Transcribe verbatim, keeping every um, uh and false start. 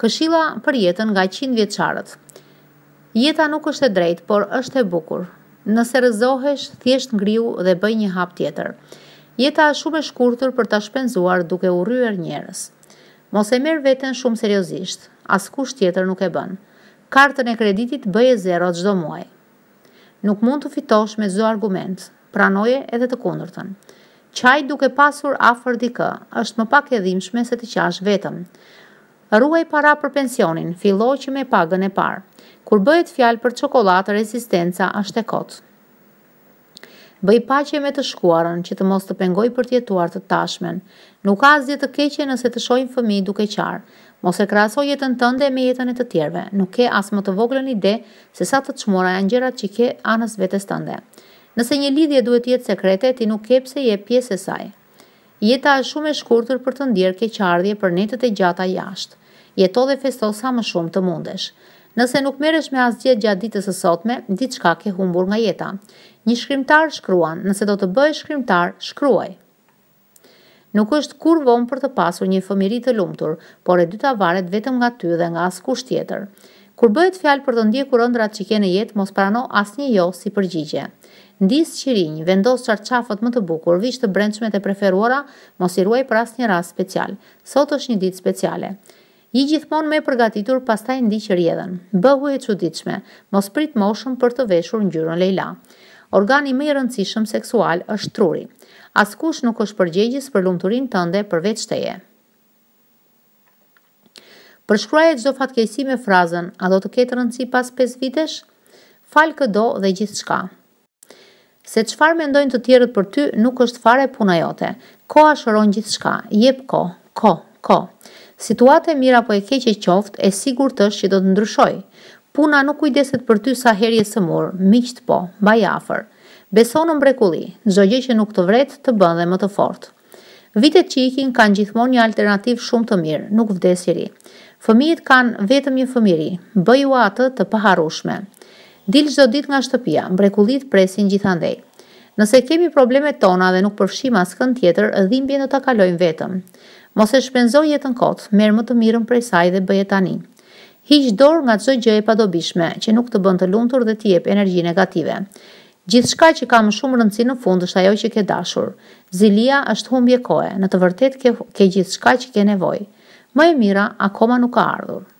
Këshilla për jetën nga qindë vjeçarët. Jeta nuk është e drejtë, por është e bukur. Nëse rëzohesh, thjesht ngriu dhe bëj një hap tjetër. Jeta është shumë e shkurtër për ta shpenzuar duke u rryer njerëz. Mos e merr veten shumë seriozisht, askush tjetër nuk e bën. Kartën e kreditit bëje zero çdo muaj. Nuk mund të fitosh me çdo argument, pranoje edhe të kundërtën. Çaj duke pasur afër dikë është më pak e dhimbshme se të qash vetëm. Ruaj para për pensionin, fillo që me pagën e parë. Kur bëhet fjalë për çokoladë, rezistenca është e kotë. Bëj paqe me të shkuarën që të mos të pengoj për të jetuar të tashmen. Nuk ka asgjë të keqe nëse të shohin fëmijë duke qarë. Mos e krahaso jetën tënde me jetën e të tjerëve. Nuk ke as më të voglën ide se sa të çmuara janë gjërat që ke anës vetes tënde. Nëse një lidhje duhet të jetë sekrete, ti nuk ke pse je pjesë e saj. Jeta është shumë e shkurtër për të ndjerë keqardhje për netët e gjata jashtë. Jeto dhe festo sa më shumë të mundesh. Nëse nuk merresh me asgjë gjatë ditës së sotme, diçka ke humbur nga jeta. Një shkrimtar shkruan, nëse do të bëhesh shkrimtar, shkruaj. Nuk është kur vonë për të pasur një fëmijëri të lumtur, por e dyta varet vetëm nga ty dhe nga askush tjetër. Kur bëhet fjalë për të ndjekur ëndrat që ke në jetë, mos prano asnjë jo si përgjigje. Ndis qirinj, vendos çarçafët më të bukur, vish të brendshmet e preferuara, mos i ruaj për asnjë rast special. Sot është një ditë speciale. I gjithmonë më e përgatitur, pastaj ndiq rjedhën. Bëhu e çuditshme, mos prit moshën për të veshur ngjyrën lejla. Organi më i rëndësishëm seksual është truri. Askush nuk është përgjegjës për lumturinë tënde përveç teje. Përshkruaje çdo fatkeqësi me frazën: "A do të ketë rëndësi pas pesë vitesh?" Fal këdo dhe gjithçka. Se çfarë mendojnë të tjerët për ty nuk është fare puna jote. Koha shëron gjithçka. Jep kohë, kohë, kohë. Situata e mirë apo e keqe qoftë, e sigurt është që do të ndryshojë. Puna nuk kujdeset për ty sa herë je sëmur, miqt po, mbaj afër. Beso në mrekulli, çdo gjë që nuk të vret të bën dhe më të fortë. Vitet që ikin kanë gjithmonë një alternativë shumë të mirë, nuk vdes i ri. Fëmijët kanë vetëm një fëmijëri, bëju atë të paharrueshme. Dil çdo ditë nga shtëpia, mrekullit presin gjithandej. Nëse kemi problemet tona dhe nuk përfshim askën tjetër, dhimbjen do ta kalojmë vetëm. Mos e shpenzo jetën kot, merr më të mirën prej saj dhe bëje tani. Hiq dorë nga çdo gjë e padobishme që nuk të bën të lumtur dhe të jep energji negative. Gjithçka që ka më shumë rëndësi në fund është ajo që ke dashur. Zilia është humbje kohe, në të vërtetë ke, ke gjithçka që ke nevojë. Më e mira akoma nuk ka ardhur.